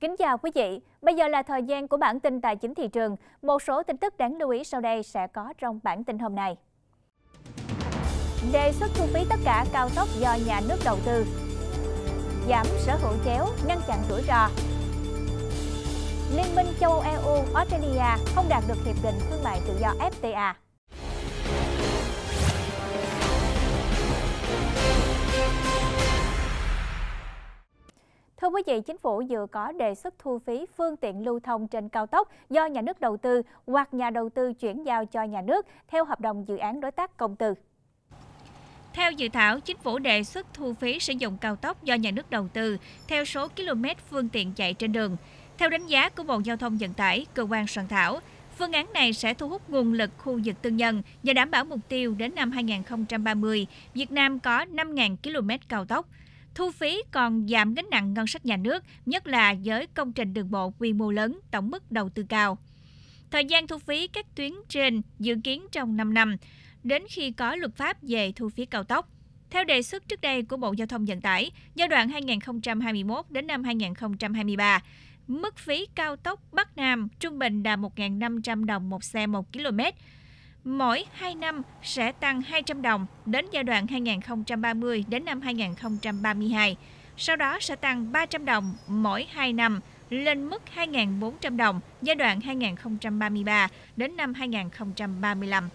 Kính chào quý vị, bây giờ là thời gian của bản tin tài chính thị trường. Một số tin tức đáng lưu ý sau đây sẽ có trong bản tin hôm nay. Đề xuất thu phí tất cả cao tốc do nhà nước đầu tư. Giảm sở hữu chéo, ngăn chặn rủi ro. Liên minh châu Âu EU, Australia không đạt được hiệp định thương mại tự do FTA. Thưa quý vị, chính phủ vừa có đề xuất thu phí phương tiện lưu thông trên cao tốc do nhà nước đầu tư hoặc nhà đầu tư chuyển giao cho nhà nước theo hợp đồng dự án đối tác công tư. Theo dự thảo, chính phủ đề xuất thu phí sử dụng cao tốc do nhà nước đầu tư theo số km phương tiện chạy trên đường. Theo đánh giá của Bộ Giao thông Vận tải, cơ quan soạn thảo, phương án này sẽ thu hút nguồn lực khu vực tư nhân và đảm bảo mục tiêu đến năm 2030, Việt Nam có 5.000 km cao tốc. Thu phí còn giảm gánh nặng ngân sách nhà nước, nhất là với công trình đường bộ quy mô lớn, tổng mức đầu tư cao. Thời gian thu phí các tuyến trên dự kiến trong 5 năm, đến khi có luật pháp về thu phí cao tốc. Theo đề xuất trước đây của Bộ Giao thông Vận tải, giai đoạn 2021 đến năm 2023, mức phí cao tốc Bắc Nam trung bình là 1.500 đồng một xe 1 km. Mỗi 2 năm sẽ tăng 200 đồng đến giai đoạn 2030 đến năm 2032. Sau đó sẽ tăng 300 đồng mỗi 2 năm lên mức 2.400 đồng giai đoạn 2033 đến năm 2035.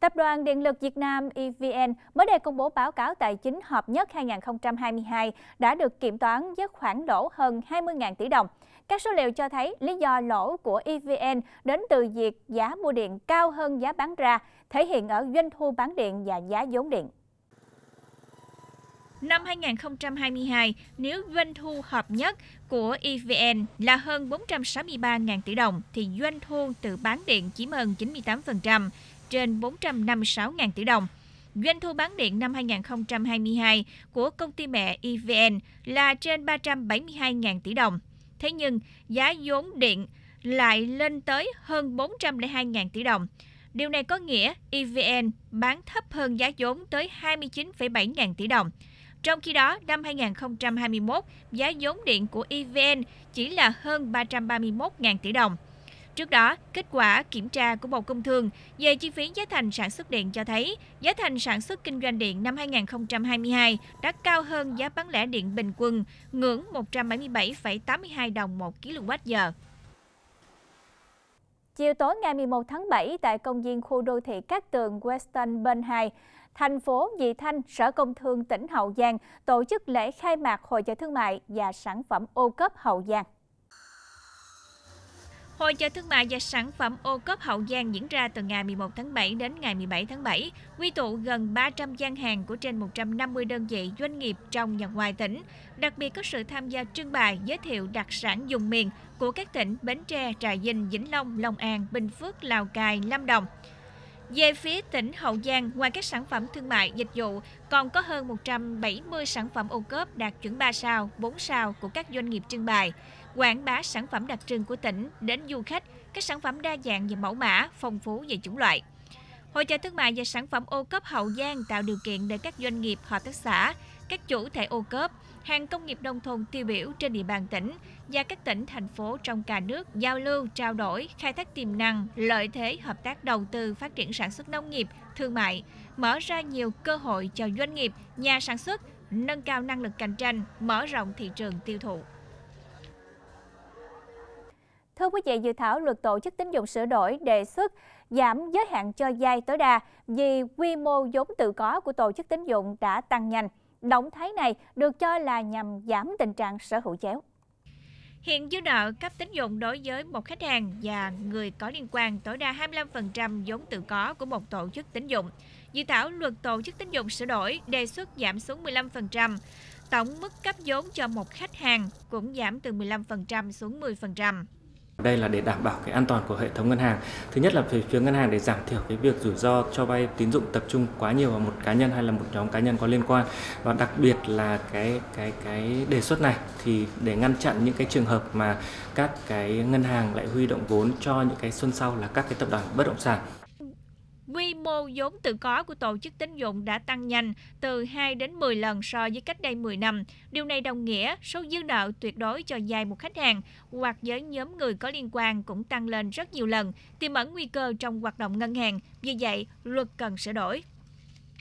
Tập đoàn Điện lực Việt Nam EVN mới đây công bố báo cáo tài chính hợp nhất 2022 đã được kiểm toán với khoản lỗ hơn 20.000 tỷ đồng. Các số liệu cho thấy lý do lỗ của EVN đến từ việc giá mua điện cao hơn giá bán ra, thể hiện ở doanh thu bán điện và giá vốn điện. Năm 2022, nếu doanh thu hợp nhất của EVN là hơn 463.000 tỷ đồng, thì doanh thu từ bán điện chiếm hơn 98%. Trên 456.000 tỷ đồng. Doanh thu bán điện năm 2022 của công ty mẹ EVN là trên 372.000 tỷ đồng. Thế nhưng, giá vốn điện lại lên tới hơn 402.000 tỷ đồng. Điều này có nghĩa EVN bán thấp hơn giá vốn tới 29,7.000 tỷ đồng. Trong khi đó, năm 2021, giá vốn điện của EVN chỉ là hơn 331.000 tỷ đồng. Trước đó, kết quả kiểm tra của Bộ Công Thương về chi phí giá thành sản xuất điện cho thấy giá thành sản xuất kinh doanh điện năm 2022 đã cao hơn giá bán lẻ điện bình quân ngưỡng 177,82 đồng 1 kWh. Chiều tối ngày 11 tháng 7 tại công viên khu đô thị Cát Tường Western Bend 2, thành phố Vị Thanh, Sở Công Thương tỉnh Hậu Giang tổ chức lễ khai mạc Hội chợ thương mại và sản phẩm OCOP Hậu Giang. Hội chợ thương mại và sản phẩm OCOP Hậu Giang diễn ra từ ngày 11 tháng 7 đến ngày 17 tháng 7, quy tụ gần 300 gian hàng của trên 150 đơn vị doanh nghiệp trong và ngoài tỉnh, đặc biệt có sự tham gia trưng bày giới thiệu đặc sản vùng miền của các tỉnh Bến Tre, Trà Vinh, Vĩnh Long, Long An, Bình Phước, Lào Cai, Lâm Đồng. Về phía tỉnh Hậu Giang, ngoài các sản phẩm thương mại, dịch vụ, còn có hơn 170 sản phẩm OCOP đạt chuẩn 3 sao, 4 sao của các doanh nghiệp trưng bày, quảng bá sản phẩm đặc trưng của tỉnh đến du khách, các sản phẩm đa dạng về mẫu mã, phong phú về chủng loại. Hội chợ thương mại và sản phẩm OCOP Hậu Giang tạo điều kiện để các doanh nghiệp, hợp tác xã, các chủ thể OCOP, hàng công nghiệp nông thôn tiêu biểu trên địa bàn tỉnh và các tỉnh, thành phố trong cả nước giao lưu, trao đổi, khai thác tiềm năng, lợi thế hợp tác đầu tư phát triển sản xuất nông nghiệp, thương mại, mở ra nhiều cơ hội cho doanh nghiệp, nhà sản xuất, nâng cao năng lực cạnh tranh, mở rộng thị trường tiêu thụ. Thưa quý vị, dự thảo luật tổ chức tín dụng sửa đổi đề xuất giảm giới hạn cho vay tối đa vì quy mô vốn tự có của tổ chức tín dụng đã tăng nhanh. Động thái này được cho là nhằm giảm tình trạng sở hữu chéo. Hiện dư nợ cấp tín dụng đối với một khách hàng và người có liên quan tối đa 25% vốn tự có của một tổ chức tín dụng. Dự thảo luật tổ chức tín dụng sửa đổi đề xuất giảm xuống 15%. Tổng mức cấp vốn cho một khách hàng cũng giảm từ 15% xuống 10%. Đây là để đảm bảo cái an toàn của hệ thống ngân hàng. Thứ nhất là về phía ngân hàng để giảm thiểu cái việc rủi ro cho vay tín dụng tập trung quá nhiều vào một cá nhân hay là một nhóm cá nhân có liên quan. Và đặc biệt là cái đề xuất này thì để ngăn chặn những cái trường hợp mà các cái ngân hàng lại huy động vốn cho những cái xuân sau là các cái tập đoàn bất động sản. Quy mô vốn tự có của tổ chức tín dụng đã tăng nhanh từ 2 đến 10 lần so với cách đây 10 năm. Điều này đồng nghĩa số dư nợ tuyệt đối cho vay một khách hàng hoặc với nhóm người có liên quan cũng tăng lên rất nhiều lần, tiềm ẩn nguy cơ trong hoạt động ngân hàng. Vì vậy, luật cần sửa đổi.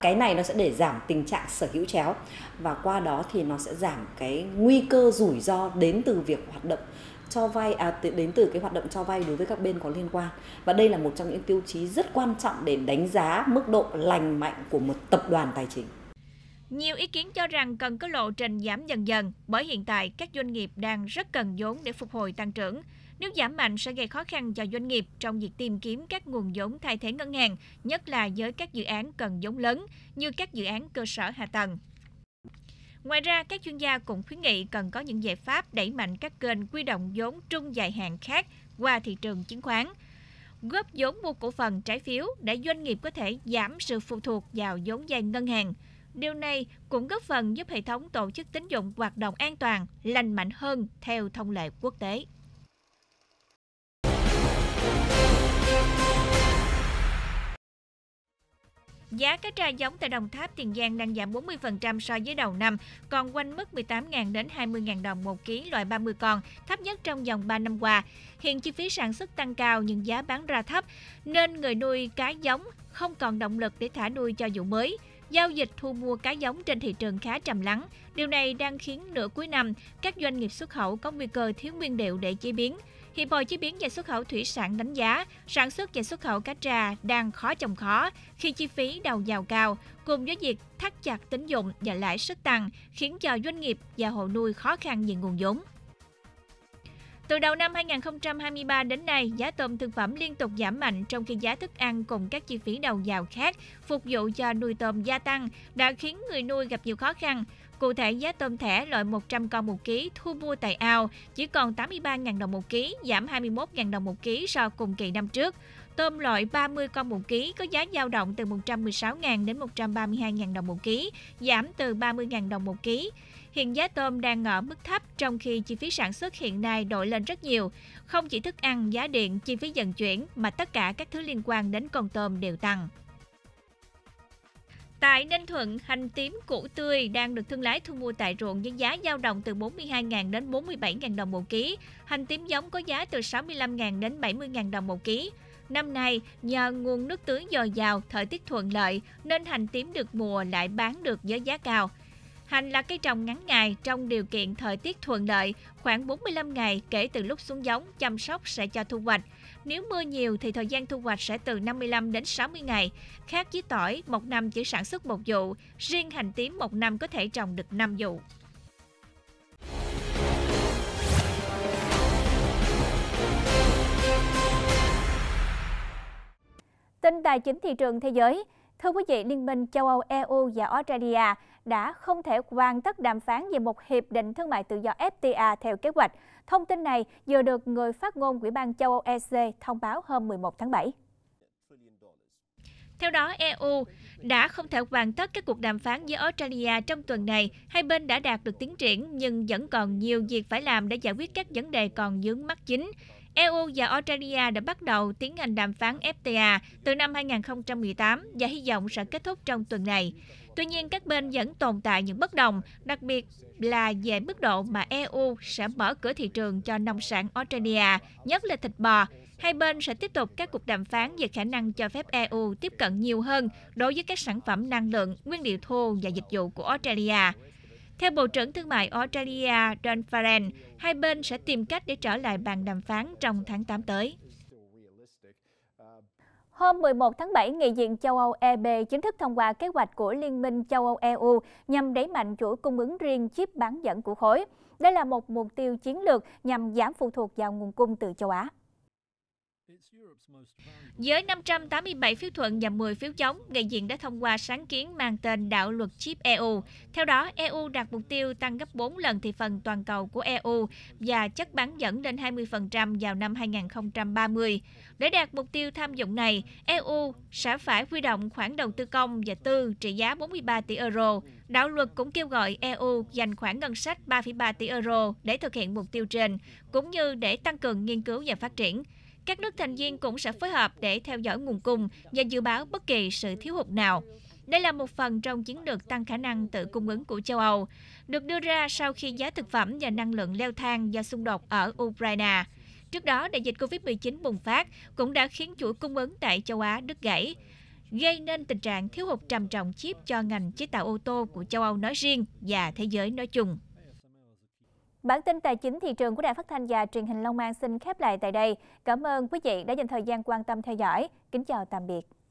Cái này nó sẽ để giảm tình trạng sở hữu chéo và qua đó thì nó sẽ giảm cái nguy cơ rủi ro đến từ việc hoạt động cho vay đến từ cái hoạt động cho vay đối với các bên có liên quan. Và đây là một trong những tiêu chí rất quan trọng để đánh giá mức độ lành mạnh của một tập đoàn tài chính. Nhiều ý kiến cho rằng cần có lộ trình giảm dần dần bởi hiện tại các doanh nghiệp đang rất cần vốn để phục hồi tăng trưởng. Nếu giảm mạnh sẽ gây khó khăn cho doanh nghiệp trong việc tìm kiếm các nguồn vốn thay thế ngân hàng, nhất là với các dự án cần vốn lớn như các dự án cơ sở hạ tầng. Ngoài ra, các chuyên gia cũng khuyến nghị cần có những giải pháp đẩy mạnh các kênh huy động vốn trung dài hạn khác qua thị trường chứng khoán. Góp vốn mua cổ phần trái phiếu để doanh nghiệp có thể giảm sự phụ thuộc vào vốn vay ngân hàng. Điều này cũng góp phần giúp hệ thống tổ chức tín dụng hoạt động an toàn, lành mạnh hơn theo thông lệ quốc tế. Giá cá tra giống tại Đồng Tháp, Tiền Giang đang giảm 40% so với đầu năm, còn quanh mức 18.000 đến 20.000 đồng một ký loại 30 con, thấp nhất trong vòng 3 năm qua. Hiện chi phí sản xuất tăng cao nhưng giá bán ra thấp, nên người nuôi cá giống không còn động lực để thả nuôi cho vụ mới. Giao dịch thu mua cá giống trên thị trường khá trầm lắng. Điều này đang khiến nửa cuối năm, các doanh nghiệp xuất khẩu có nguy cơ thiếu nguyên liệu để chế biến. Hiệp hội chế biến và xuất khẩu thủy sản đánh giá, sản xuất và xuất khẩu cá tra đang khó chồng khó khi chi phí đầu vào cao, cùng với việc thắt chặt tín dụng và lãi suất tăng, khiến cho doanh nghiệp và hộ nuôi khó khăn về nguồn vốn. Từ đầu năm 2023 đến nay, giá tôm thực phẩm liên tục giảm mạnh trong khi giá thức ăn cùng các chi phí đầu vào khác phục vụ cho nuôi tôm gia tăng đã khiến người nuôi gặp nhiều khó khăn. Cụ thể, giá tôm thẻ loại 100 con 1 kg thu mua tại ao chỉ còn 83.000 đồng 1 kg, giảm 21.000 đồng 1 kg so cùng kỳ năm trước. Tôm loại 30 con 1 kg có giá dao động từ 116.000 đến 132.000 đồng 1 kg, giảm từ 30.000 đồng 1 kg. Hiện giá tôm đang ở mức thấp trong khi chi phí sản xuất hiện nay đội lên rất nhiều. Không chỉ thức ăn, giá điện, chi phí vận chuyển mà tất cả các thứ liên quan đến con tôm đều tăng. Tại Ninh Thuận, hành tím củ tươi đang được thương lái thu mua tại ruộng với giá dao động từ 42.000 đến 47.000 đồng một ký. Hành tím giống có giá từ 65.000 đến 70.000 đồng một ký. Năm nay, nhờ nguồn nước tưới dồi dào, thời tiết thuận lợi nên hành tím được mùa lại bán được với giá cao. Hành là cây trồng ngắn ngày trong điều kiện thời tiết thuận lợi, khoảng 45 ngày kể từ lúc xuống giống, chăm sóc sẽ cho thu hoạch. Nếu mưa nhiều thì thời gian thu hoạch sẽ từ 55 đến 60 ngày. Khác với tỏi, một năm chỉ sản xuất một vụ, riêng hành tím một năm có thể trồng được 5 vụ. Tin tài chính thị trường thế giới. Thưa quý vị, Liên minh châu Âu, EU và Australia đã không thể hoàn tất đàm phán về một hiệp định thương mại tự do FTA theo kế hoạch. Thông tin này vừa được người phát ngôn Ủy ban châu Âu EC thông báo hôm 11 tháng 7. Theo đó, EU đã không thể hoàn tất các cuộc đàm phán với Australia trong tuần này. Hai bên đã đạt được tiến triển nhưng vẫn còn nhiều việc phải làm để giải quyết các vấn đề còn vướng mắc chính. EU và Australia đã bắt đầu tiến hành đàm phán FTA từ năm 2018 và hy vọng sẽ kết thúc trong tuần này. Tuy nhiên, các bên vẫn tồn tại những bất đồng, đặc biệt là về mức độ mà EU sẽ mở cửa thị trường cho nông sản Australia, nhất là thịt bò. Hai bên sẽ tiếp tục các cuộc đàm phán về khả năng cho phép EU tiếp cận nhiều hơn đối với các sản phẩm năng lượng, nguyên liệu thô và dịch vụ của Australia. Theo Bộ trưởng Thương mại Australia Don Farrell, hai bên sẽ tìm cách để trở lại bàn đàm phán trong tháng 8 tới. Hôm 11 tháng 7, Nghị viện châu Âu EB chính thức thông qua kế hoạch của Liên minh châu Âu EU nhằm đẩy mạnh chuỗi cung ứng riêng chip bán dẫn của khối. Đây là một mục tiêu chiến lược nhằm giảm phụ thuộc vào nguồn cung từ châu Á. Với 587 phiếu thuận và 10 phiếu chống, Nghị viện đã thông qua sáng kiến mang tên Đạo luật Chip EU. Theo đó, EU đặt mục tiêu tăng gấp 4 lần thị phần toàn cầu của EU và chất bán dẫn lên 20% vào năm 2030. Để đạt mục tiêu tham vọng này, EU sẽ phải huy động khoản đầu tư công và tư trị giá 43 tỷ euro. Đạo luật cũng kêu gọi EU dành khoản ngân sách 3,3 tỷ euro để thực hiện mục tiêu trên, cũng như để tăng cường nghiên cứu và phát triển. Các nước thành viên cũng sẽ phối hợp để theo dõi nguồn cung và dự báo bất kỳ sự thiếu hụt nào. Đây là một phần trong chiến lược tăng khả năng tự cung ứng của châu Âu, được đưa ra sau khi giá thực phẩm và năng lượng leo thang do xung đột ở Ukraine. Trước đó, đại dịch Covid-19 bùng phát cũng đã khiến chuỗi cung ứng tại châu Á đứt gãy, gây nên tình trạng thiếu hụt trầm trọng chip cho ngành chế tạo ô tô của châu Âu nói riêng và thế giới nói chung. Bản tin tài chính thị trường của Đài Phát thanh và Truyền hình Long An xin khép lại tại đây. Cảm ơn quý vị đã dành thời gian quan tâm theo dõi. Kính chào tạm biệt.